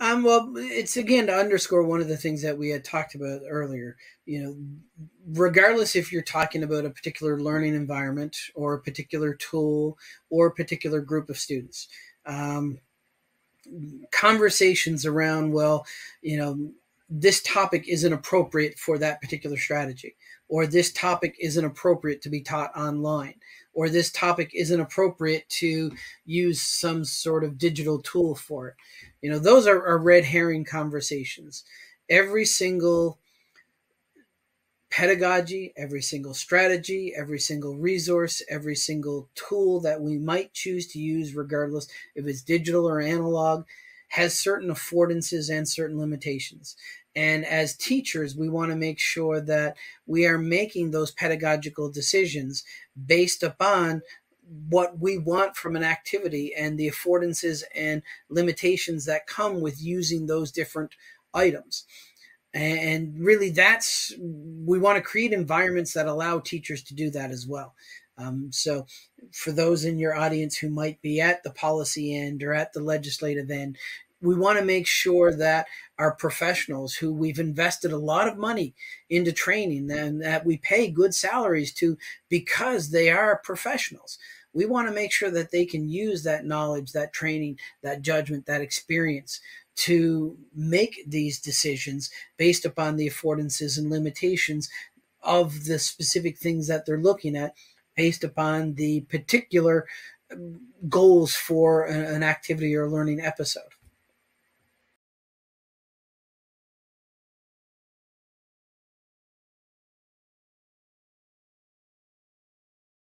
Well, it's again to underscore one of the things that we had talked about earlier. You know, regardless if you're talking about a particular learning environment or a particular tool or a particular group of students, conversations around, well, you know, this topic isn't appropriate for that particular strategy, or this topic isn't appropriate to be taught online, or this topic isn't appropriate to use some sort of digital tool for it. You know, those are red herring conversations. Every single pedagogy, every single strategy, every single resource, every single tool that we might choose to use, regardless if it's digital or analog, has certain affordances and certain limitations. And as teachers, we want to make sure that we are making those pedagogical decisions based upon what we want from an activity and the affordances and limitations that come with using those different items. And really, that's, we want to create environments that allow teachers to do that as well. So for those in your audience who might be at the policy end or at the legislative end, we want to make sure that our professionals, who we've invested a lot of money into training and that we pay good salaries to because they are professionals, we want to make sure that they can use that knowledge, that training, that judgment, that experience to make these decisions based upon the affordances and limitations of the specific things that they're looking at, based upon the particular goals for an activity or learning episode.